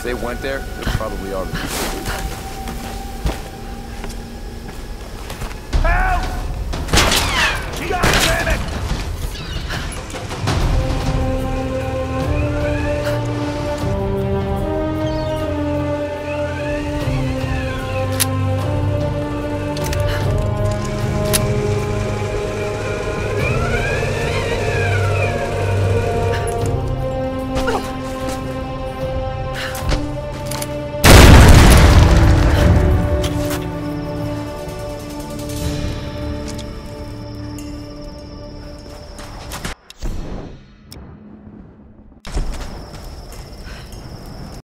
If they went there, they're probably already.